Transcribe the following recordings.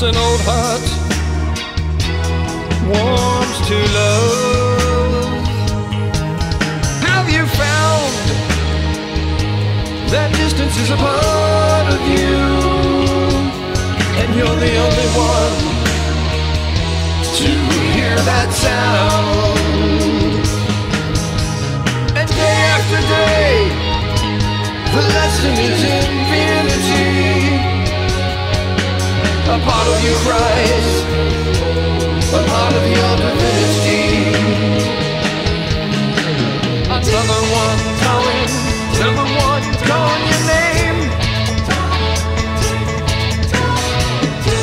once an old heart warms to love. Have you found that distance is a part of you, and you're the only one to hear that sound? And day after day, the lesson is infinity. A part of you cries, a part of your divinity. Another one calling your name.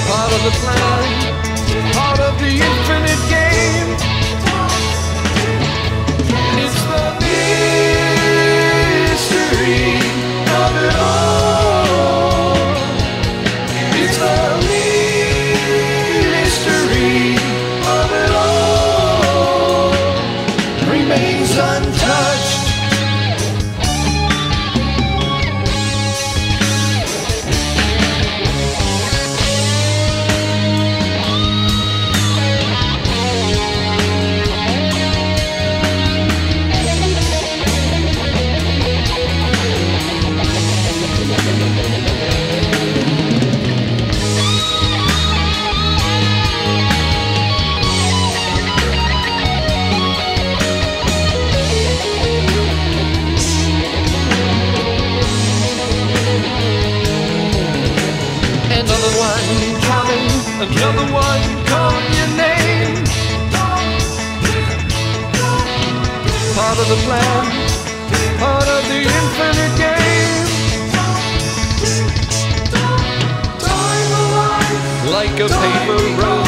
Part of the plan, part of the infinite game. It's the mystery of it all. It's the untouched. Another one called your name. Part of the plan, part of the infinite game. Time of life, like a paper road.